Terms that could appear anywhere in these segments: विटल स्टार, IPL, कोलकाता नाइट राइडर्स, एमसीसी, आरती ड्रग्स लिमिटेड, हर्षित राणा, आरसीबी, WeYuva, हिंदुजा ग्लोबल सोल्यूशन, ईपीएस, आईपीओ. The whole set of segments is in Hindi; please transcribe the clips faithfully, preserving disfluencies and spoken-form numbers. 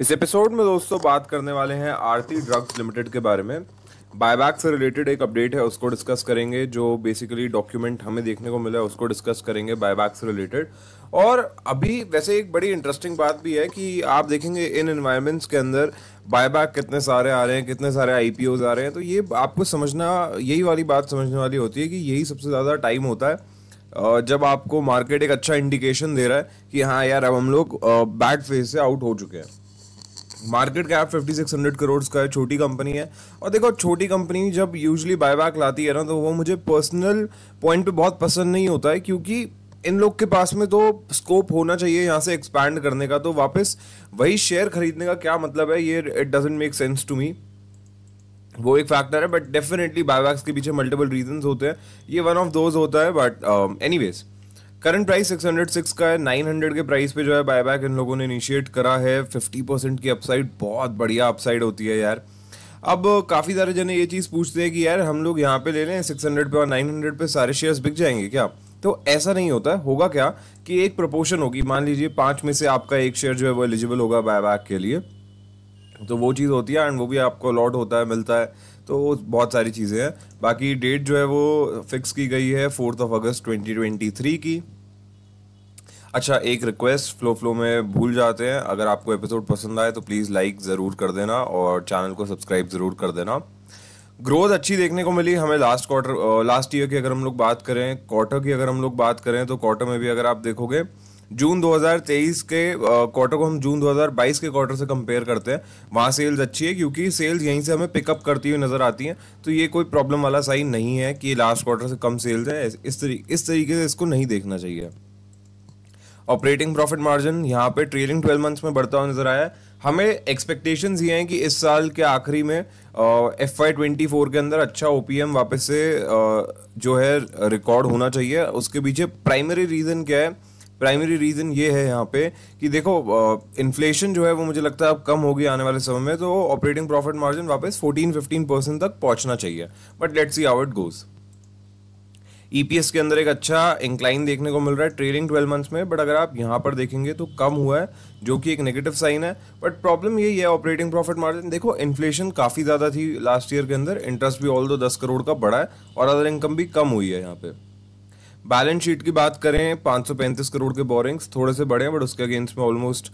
इस एपिसोड में दोस्तों बात करने वाले हैं आरती ड्रग्स लिमिटेड के बारे में। बायबैक से रिलेटेड एक अपडेट है, उसको डिस्कस करेंगे। जो बेसिकली डॉक्यूमेंट हमें देखने को मिला है उसको डिस्कस करेंगे बायबैक से रिलेटेड। और अभी वैसे एक बड़ी इंटरेस्टिंग बात भी है कि आप देखेंगे इन एनवायरमेंट्स के अंदर बायबैक कितने सारे आ रहे हैं, कितने सारे आईपीओज आ रहे हैं। तो ये आपको समझना, यही वाली बात समझने वाली होती है कि यही सबसे ज़्यादा टाइम होता है जब आपको मार्केट एक अच्छा इंडिकेशन दे रहा है कि हाँ यार, अब हम लोग बैड फेज से आउट हो चुके हैं। मार्केट कैप छप्पन सौ करोड़ का है, छोटी कंपनी है। और देखो, छोटी कंपनी जब यूजुअली बायबैक लाती है ना, तो वो मुझे पर्सनल पॉइंट पे बहुत पसंद नहीं होता है, क्योंकि इन लोग के पास में तो स्कोप होना चाहिए यहाँ से एक्सपैंड करने का। तो वापस वही शेयर खरीदने का क्या मतलब है, ये it doesn't make sense to me. वो एक फैक्टर है, बट डेफिनेटली बायबैक्स के पीछे मल्टीपल रीजंस होते हैं, ये वन ऑफ दोज होता है। But anyways, current price six hundred six का है। नाइन हंड्रेड के प्राइस पे जो है बायबैक इन लोगों ने इनिशिएट करा है। फिफ्टी परसेंट की अपसाइड, बहुत बढ़िया अपसाइड होती है यार। अब काफ़ी सारे जने ये चीज़ पूछते हैं कि यार हम लोग यहाँ पे ले लें सिक्स हंड्रेड पे और नाइन हंड्रेड पे सारे शेयर्स बिक जाएंगे क्या? तो ऐसा नहीं होता है। होगा क्या कि एक प्रोपोर्शन होगी, मान लीजिए पाँच में से आपका एक शेयर जो है वो एलिजिबल होगा बायबैक के लिए, तो वो चीज़ होती है। एंड वो भी आपको अलॉट होता है, मिलता है। तो बहुत सारी चीज़ें हैं। बाकी डेट जो है वो फिक्स की गई है fourth of August twenty twenty three की। अच्छा, एक रिक्वेस्ट फ्लो फ्लो में भूल जाते हैं, अगर आपको एपिसोड पसंद आए तो प्लीज़ लाइक ज़रूर कर देना और चैनल को सब्सक्राइब ज़रूर कर देना। ग्रोथ अच्छी देखने को मिली हमें लास्ट क्वार्टर, लास्ट ईयर की अगर हम लोग बात करें, क्वार्टर की अगर हम लोग बात करें तो क्वार्टर में भी अगर आप देखोगे जून दो हज़ार तेईस के क्वार्टर को हम जून दो हज़ार बाईस के क्वार्टर से कंपेयर करते हैं, वहाँ सेल्स अच्छी है क्योंकि सेल्स यहीं से हमें पिकअप करती हुई नज़र आती हैं। तो ये कोई प्रॉब्लम वाला साइन नहीं है कि लास्ट क्वार्टर से कम सेल्स है। इस तरीके इस तरीके से इसको नहीं देखना चाहिए। ऑपरेटिंग प्रॉफिट मार्जिन यहाँ पे ट्रेलिंग ट्वेल्व मंथ्स में बढ़ता हुआ नज़र आया है। हमें एक्सपेक्टेशंस ये हैं कि इस साल के आखिरी में एफ आई ट्वेंटी फोर के अंदर अच्छा ओ पी एम वापस से uh, जो है रिकॉर्ड होना चाहिए। उसके पीछे प्राइमरी रीज़न क्या है? प्राइमरी रीज़न ये है यहाँ पे कि देखो, इन्फ्लेशन जो है वो मुझे लगता है अब कम होगी आने वाले समय में, तो ऑपरेटिंग प्रॉफिट मार्जिन वापस फोर्टीन फिफ्टीन परसेंट तक पहुँचना चाहिए। But let's see how it goes. ईपीएस के अंदर एक अच्छा इंक्लाइन देखने को मिल रहा है ट्रेलिंग ट्वेल्व मंथ्स में, बट अगर आप यहाँ पर देखेंगे तो कम हुआ है, जो कि एक नेगेटिव साइन है। बट प्रॉब्लम यही है ऑपरेटिंग प्रॉफिट मार्जिन। देखो, इन्फ्लेशन काफ़ी ज़्यादा थी लास्ट ईयर के अंदर, इंटरेस्ट भी ऑल दो दस करोड़ का बढ़ा है और अदर इनकम भी कम हुई है यहाँ पे। बैलेंस शीट की बात करें, पाँच सौ पैंतीस करोड़ के बोरिंग्स थोड़े से बढ़े हैं, बट उसके अगेंस्ट में ऑलमोस्ट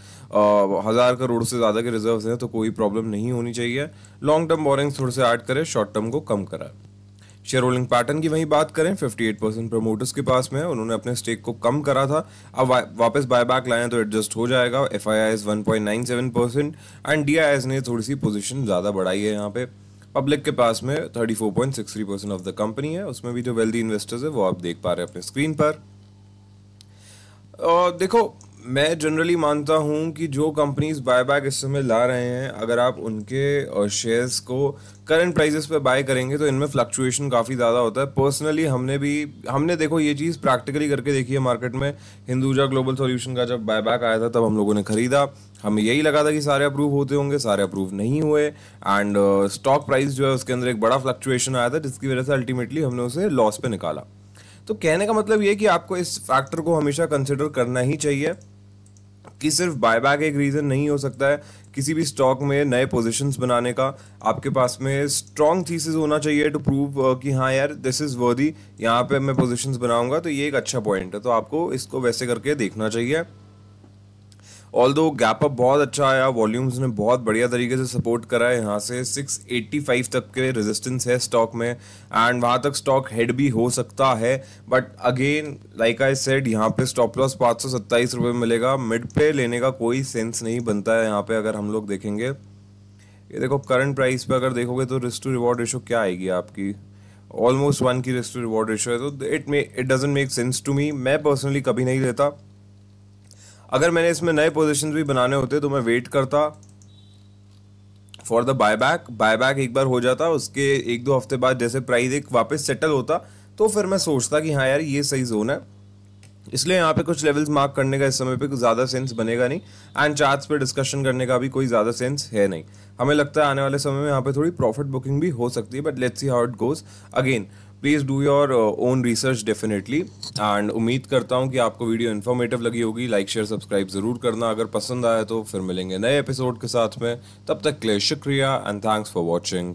हज़ार करोड़ से ज़्यादा के रिजर्व्स हैं, तो कोई प्रॉब्लम नहीं होनी चाहिए। लॉन्ग टर्म बोरिंग्स थोड़े से ऐड करें, शॉर्ट टर्म को कम करा। शेयर होल्डिंग पैटर्न की वहीं बात करें, अट्ठावन परसेंट प्रमोटर्स के पास में, उन्होंने अपने स्टेक को कम करा था। अब वा, वापस बायबैक लाएँ तो एडजस्ट हो जाएगा। F I I S one point nine seven percent and D I S ने थोड़ी सी पोजिशन ज़्यादा बढ़ाई है यहाँ पे। पब्लिक के पास में thirty four point six three percent of the company है, उसमें भी जो वेल्दी इन्वेस्टर्स है वो आप देख पा रहे हैं अपने स्क्रीन पर। और देखो, मैं जनरली मानता हूं कि जो कंपनीज बायबैक इस समय ला रहे हैं, अगर आप उनके शेयर्स को करंट प्राइसेस पे बाय करेंगे तो इनमें फ्लक्चुएशन काफ़ी ज़्यादा होता है। पर्सनली हमने भी हमने देखो ये चीज़ प्रैक्टिकली करके देखी है मार्केट में। हिंदुजा ग्लोबल सोल्यूशन का जब बायबैक आया था तब हम लोगों ने ख़रीदा, हमें यही लगा था कि सारे अप्रूव होते होंगे, सारे अप्रूव नहीं हुए। एंड स्टॉक uh, प्राइस जो है उसके अंदर एक बड़ा फ्लक्चुएशन आया था, जिसकी वजह से अल्टीमेटली हमने उसे लॉस पे निकाला। तो कहने का मतलब ये कि आपको इस फैक्टर को हमेशा कंसिडर करना ही चाहिए कि सिर्फ बायबैक एक रीज़न नहीं हो सकता है किसी भी स्टॉक में नए पोजीशंस बनाने का। आपके पास में स्ट्रॉन्ग थीसिस होना चाहिए टू प्रूव कि हाँ यार, दिस इज़ वर्दी, यहाँ पे मैं पोजीशंस बनाऊंगा। तो ये एक अच्छा पॉइंट है, तो आपको इसको वैसे करके देखना चाहिए। ऑल्दो गैप अप बहुत अच्छा आया, वॉल्यूम्स ने बहुत बढ़िया तरीके से सपोर्ट करा है, यहाँ से सिक्स एटी फाइव तक के रेजिस्टेंस है स्टॉक में एंड वहाँ तक स्टॉक हेड भी हो सकता है। But again, like I said, यहाँ पे स्टॉप लॉस पाँच सौ सत्ताईस रुपये मिलेगा, मिड पे लेने का कोई सेंस नहीं बनता है यहाँ पे। अगर हम लोग देखेंगे, ये देखो करंट प्राइस पे अगर देखोगे तो रिस्क टू रिवॉर्ड रेशो क्या आएगी आपकी, ऑलमोस्ट वन की रिस्क टू रिवॉर्ड रेशो है। तो it may it doesn't make sense to me. मैं पर्सनली कभी नहीं लेता। अगर मैंने इसमें नए पोजीशंस भी बनाने होते तो मैं वेट करता फॉर द बायबैक। बायबैक एक बार हो जाता, उसके एक दो हफ्ते बाद जैसे प्राइस एक वापस सेटल होता तो फिर मैं सोचता कि हाँ यार, ये सही जोन है। इसलिए यहाँ पे कुछ लेवल्स मार्क करने का इस समय पे कुछ ज़्यादा सेंस बनेगा नहीं एंड चार्ट्स पे डिस्कशन करने का भी कोई ज़्यादा सेंस है नहीं। हमें लगता है आने वाले समय में यहाँ पे थोड़ी प्रॉफिट बुकिंग भी हो सकती है, but let's see how it goes. Again, please do your own research definitely. And उम्मीद करता हूँ कि आपको वीडियो इन्फॉर्मेटिव लगी होगी। लाइक शेयर सब्सक्राइब ज़रूर करना अगर पसंद आया तो। फिर मिलेंगे नए एपिसोड के साथ में, तब तक के लिए शुक्रिया एंड थैंक्स फॉर वॉचिंग।